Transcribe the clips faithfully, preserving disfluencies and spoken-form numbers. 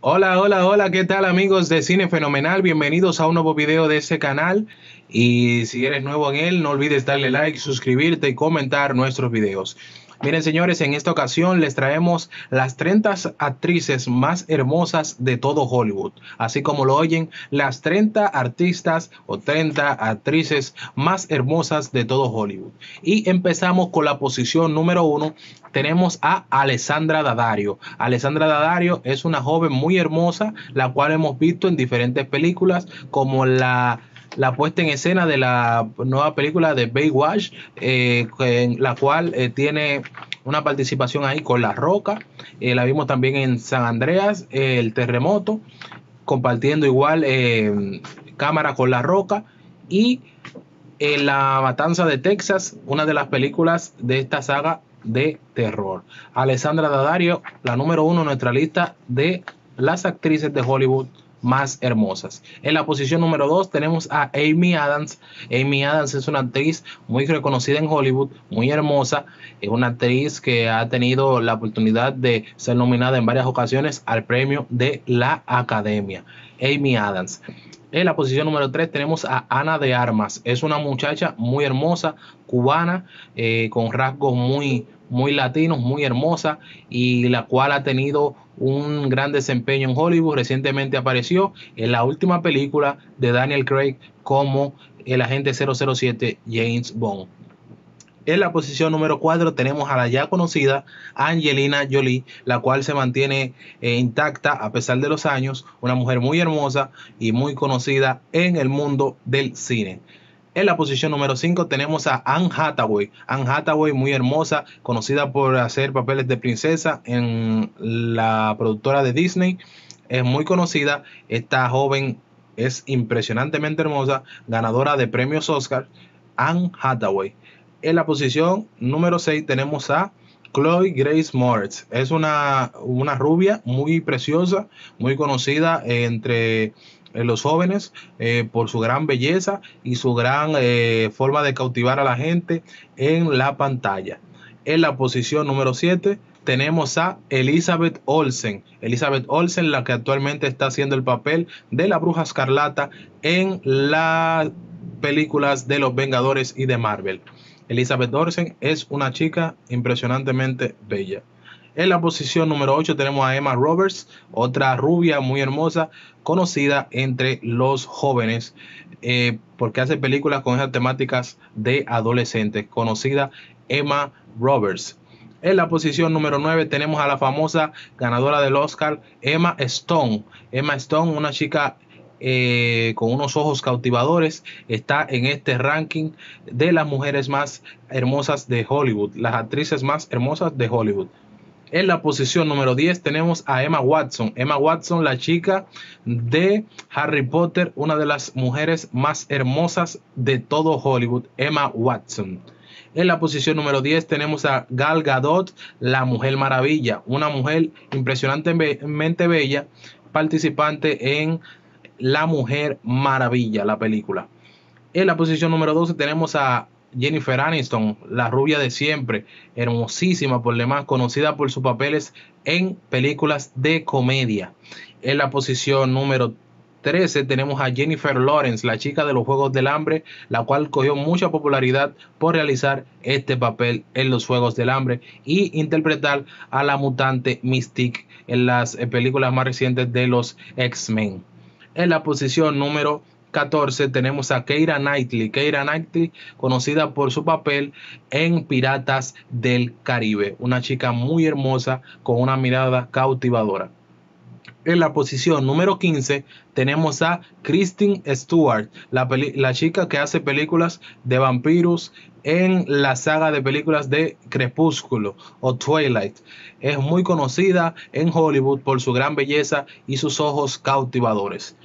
Hola, hola, hola, ¿qué tal amigos de Cine Fenomenal? Bienvenidos a un nuevo video de este canal y si eres nuevo en él no olvides darle like, suscribirte y comentar nuestros videos. Miren señores, en esta ocasión les traemos las treinta actrices más hermosas de todo Hollywood. Así como lo oyen, las treinta artistas o treinta actrices más hermosas de todo Hollywood. Y empezamos con la posición número uno. Tenemos a Alessandra Daddario. Alessandra Daddario es una joven muy hermosa, la cual hemos visto en diferentes películas como la... la puesta en escena de la nueva película de Baywatch, eh, en la cual eh, tiene una participación ahí con La Roca. Eh, la vimos también en San Andreas, eh, el terremoto, compartiendo igual eh, cámara con La Roca. Y en La Matanza de Texas, una de las películas de esta saga de terror. Alessandra Daddario, la número uno en nuestra lista de las actrices de Hollywood más hermosas. En la posición número dos tenemos a Amy Adams. Amy Adams es una actriz muy reconocida en Hollywood, muy hermosa. Es una actriz que ha tenido la oportunidad de ser nominada en varias ocasiones al premio de la Academia. Amy Adams. En la posición número tres tenemos a Ana de Armas. Es una muchacha muy hermosa, cubana, eh, con rasgos muy, muy latinos, muy hermosa, y la cual ha tenido un gran desempeño en Hollywood. Recientemente apareció en la última película de Daniel Craig como el agente cero cero siete James Bond. En la posición número cuatro tenemos a la ya conocida Angelina Jolie, la cual se mantiene eh, intacta a pesar de los años, una mujer muy hermosa y muy conocida en el mundo del cine. En la posición número cinco tenemos a Anne Hathaway. Anne Hathaway, muy hermosa, conocida por hacer papeles de princesa en la productora de Disney. Es muy conocida. Esta joven es impresionantemente hermosa, ganadora de premios Oscar. Anne Hathaway. En la posición número seis tenemos a Chloe Grace Moretz. Es una, una rubia muy preciosa, muy conocida entre los jóvenes eh, por su gran belleza y su gran eh, forma de cautivar a la gente en la pantalla. En la posición número siete tenemos a Elizabeth Olsen. Elizabeth Olsen, la que actualmente está haciendo el papel de la Bruja Escarlata en las películas de los Vengadores y de Marvel. Elizabeth Olsen es una chica impresionantemente bella. En la posición número ocho tenemos a Emma Roberts, otra rubia muy hermosa, conocida entre los jóvenes, eh, porque hace películas con esas temáticas de adolescentes, conocida Emma Roberts. En la posición número nueve tenemos a la famosa ganadora del Oscar, Emma Stone. Emma Stone, una chica Eh, con unos ojos cautivadores, está en este ranking de las mujeres más hermosas de Hollywood, las actrices más hermosas de Hollywood. En la posición número diez tenemos a Emma Watson. Emma Watson, la chica de Harry Potter, una de las mujeres más hermosas de todo Hollywood. Emma Watson. En la posición número diez tenemos a Gal Gadot, la Mujer Maravilla, una mujer impresionantemente bella, participante en La Mujer Maravilla, la película. En la posición número doce tenemos a Jennifer Aniston, la rubia de siempre, hermosísima por demás, conocida por sus papeles en películas de comedia. En la posición número trece tenemos a Jennifer Lawrence, la chica de los Juegos del Hambre, la cual cogió mucha popularidad por realizar este papel en los Juegos del Hambre y interpretar a la mutante Mystique en las películas más recientes de los X-Men. En la posición número catorce tenemos a Keira Knightley. Keira Knightley, conocida por su papel en Piratas del Caribe. Una chica muy hermosa con una mirada cautivadora. En la posición número quince tenemos a Kristen Stewart, la, la chica que hace películas de vampiros en la saga de películas de Crepúsculo o Twilight. Es muy conocida en Hollywood por su gran belleza y sus ojos cautivadores.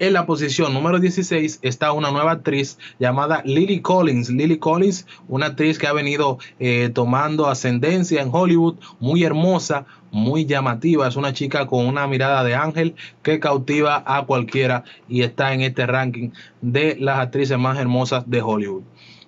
En la posición número dieciséis está una nueva actriz llamada Lily Collins. Lily Collins, una actriz que ha venido eh, tomando ascendencia en Hollywood, muy hermosa, muy llamativa. Es una chica con una mirada de ángel que cautiva a cualquiera y está en este ranking de las actrices más hermosas de Hollywood.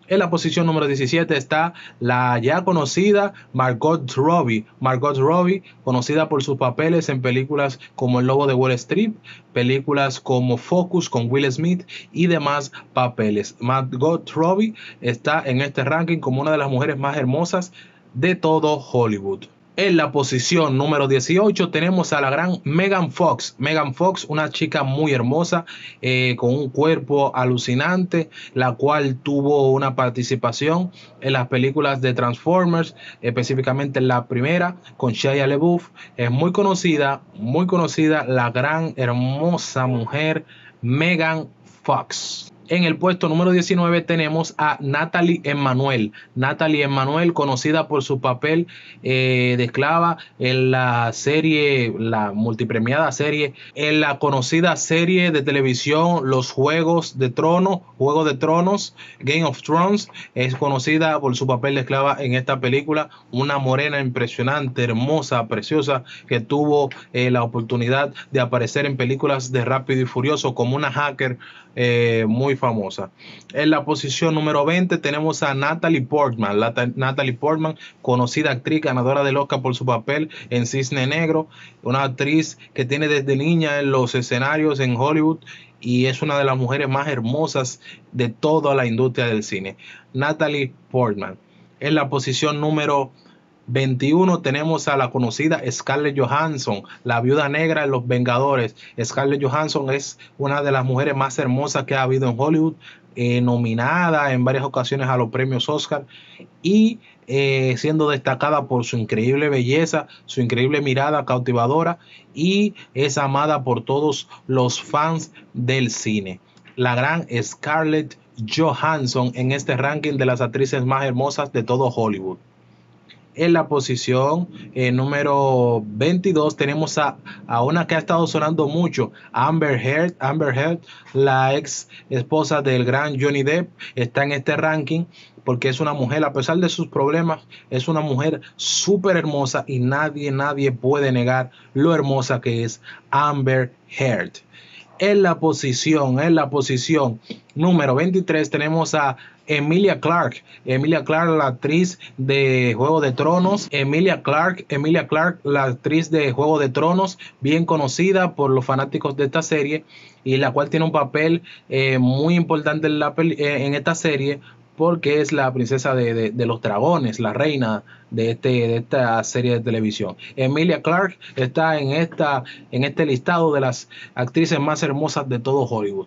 En la posición número diecisiete está la ya conocida Margot Robbie. Margot Robbie, conocida por sus papeles en películas como El Lobo de Wall Street, películas como Focus con Will Smith y demás papeles. Margot Robbie está en este ranking como una de las mujeres más hermosas de todo Hollywood. En la posición número dieciocho tenemos a la gran Megan Fox. Megan Fox, una chica muy hermosa, eh, con un cuerpo alucinante, la cual tuvo una participación en las películas de Transformers, específicamente en la primera, con Shia LaBeouf. Es muy conocida, muy conocida la gran hermosa mujer Megan Fox. En el puesto número diecinueve tenemos a Natalie Emmanuel. Natalie Emmanuel, conocida por su papel eh, de esclava en la serie, la multipremiada serie, en la conocida serie de televisión Los Juegos de Tronos, Juego de Tronos, Game of Thrones. Es conocida por su papel de esclava en esta película. Una morena impresionante, hermosa, preciosa, que tuvo eh, la oportunidad de aparecer en películas de Rápido y Furioso como una hacker eh, muy famosa. En la posición número veinte tenemos a Natalie Portman. La Natalie Portman, conocida actriz, ganadora del Oscar por su papel en Cisne Negro, una actriz que tiene desde niña en los escenarios en Hollywood y es una de las mujeres más hermosas de toda la industria del cine. Natalie Portman. En la posición número veintiuno tenemos a la conocida Scarlett Johansson, la viuda negra en Los Vengadores. Scarlett Johansson es una de las mujeres más hermosas que ha habido en Hollywood, eh, nominada en varias ocasiones a los premios Oscar y eh, siendo destacada por su increíble belleza, su increíble mirada cautivadora, y es amada por todos los fans del cine. La gran Scarlett Johansson en este ranking de las actrices más hermosas de todo Hollywood. En la posición eh, número veintidós tenemos a, a una que ha estado sonando mucho, Amber Heard. Amber Heard, la ex esposa del gran Johnny Depp, está en este ranking porque es una mujer, a pesar de sus problemas, es una mujer súper hermosa y nadie, nadie puede negar lo hermosa que es Amber Heard. En la posición, en la posición número veintitrés tenemos a Emilia Clarke. Emilia Clarke, la actriz de Juego de Tronos. Emilia Clarke, Emilia Clarke, la actriz de Juego de Tronos, bien conocida por los fanáticos de esta serie y la cual tiene un papel eh, muy importante en, la peli, eh, en esta serie porque es la princesa de, de, de los dragones, la reina de, este, de esta serie de televisión. Emilia Clarke está en, esta, en este listado de las actrices más hermosas de todo Hollywood.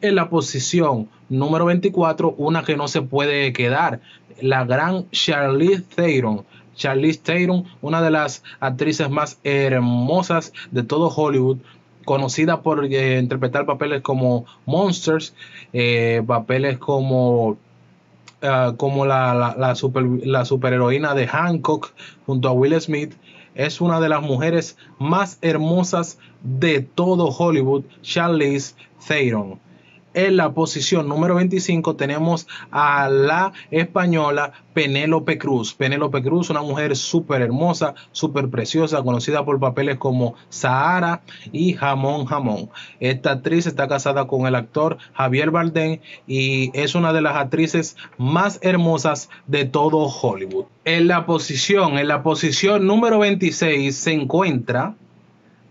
En la posición número veinticuatro, una que no se puede quedar, la gran Charlize Theron. Charlize Theron, una de las actrices más hermosas de todo Hollywood, conocida por eh, interpretar papeles como Monsters, eh, papeles como, uh, como la, la, la, super, la superheroína de Hancock junto a Will Smith. Es una de las mujeres más hermosas de todo Hollywood, Charlize Theron. En la posición número veinticinco tenemos a la española Penélope Cruz. Penélope Cruz, una mujer súper hermosa, súper preciosa, conocida por papeles como Sahara y Jamón Jamón. Esta actriz está casada con el actor Javier Bardem y es una de las actrices más hermosas de todo Hollywood. En la posición, en la posición número veintiséis se encuentra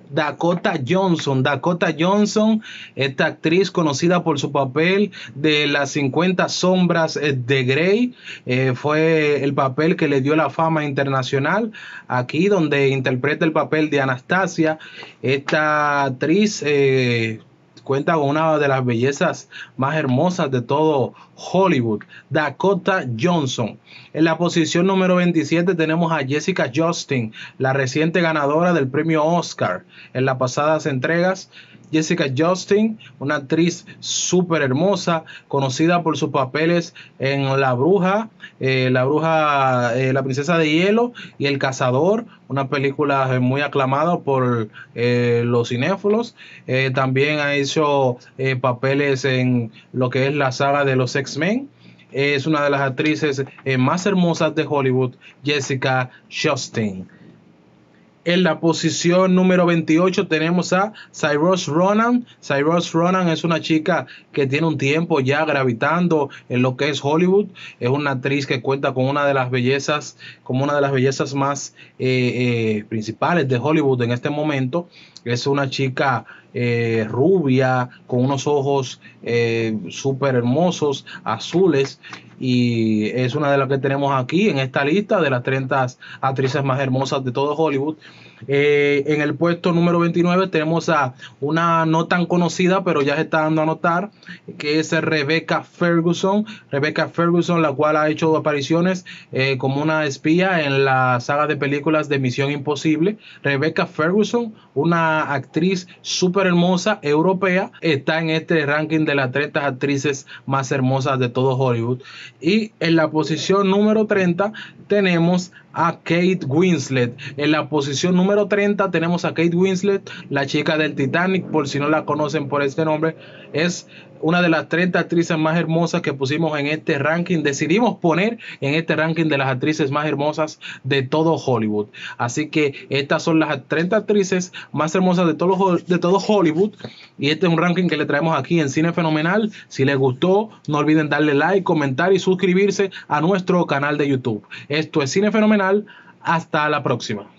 Dakota Johnson. Dakota Johnson, esta actriz conocida por su papel de las cincuenta sombras de Grey, eh, fue el papel que le dio la fama internacional, aquí donde interpreta el papel de Anastasia. Esta actriz eh, cuenta con una de las bellezas más hermosas de todo Hollywood, Dakota Johnson. En la posición número veintisiete tenemos a Jessica Chastain, la reciente ganadora del premio Oscar en las pasadas entregas. Jessica Chastain, una actriz súper hermosa, conocida por sus papeles en La Bruja, eh, La Bruja, eh, La Princesa de Hielo y El Cazador, una película muy aclamada por eh, los cinéfilos. Eh, también ha hecho eh, papeles en lo que es la saga de los X-Men. Eh, es una de las actrices eh, más hermosas de Hollywood, Jessica Chastain. En la posición número veintiocho tenemos a Saoirse Ronan. Saoirse Ronan es una chica que tiene un tiempo ya gravitando en lo que es Hollywood. Es una actriz que cuenta con una de las bellezas, como una de las bellezas más eh, eh, principales de Hollywood en este momento. Es una chica eh, rubia, con unos ojos eh, súper hermosos, azules, y es una de las que tenemos aquí en esta lista de las treinta actrices más hermosas de todo Hollywood. Eh, en el puesto número veintinueve tenemos a una no tan conocida, pero ya se está dando a notar, que es Rebecca Ferguson. Rebecca Ferguson, la cual ha hecho apariciones eh, como una espía en la saga de películas de Misión Imposible. Rebecca Ferguson, una actriz súper hermosa, europea, está en este ranking de las treinta actrices más hermosas de todo Hollywood. Y en la posición número treinta tenemos a Kate Winslet. En la posición número treinta tenemos a Kate Winslet, la chica del Titanic, por si no la conocen por este nombre. Es una de las treinta actrices más hermosas que pusimos en este ranking, decidimos poner en este ranking de las actrices más hermosas de todo Hollywood. Así que estas son las treinta actrices más hermosas de todo, de todo Hollywood, y este es un ranking que le traemos aquí en Cine Fenomenal. Si les gustó, no olviden darle like, comentar y suscribirse a nuestro canal de YouTube. Esto es Cine Fenomenal, hasta la próxima.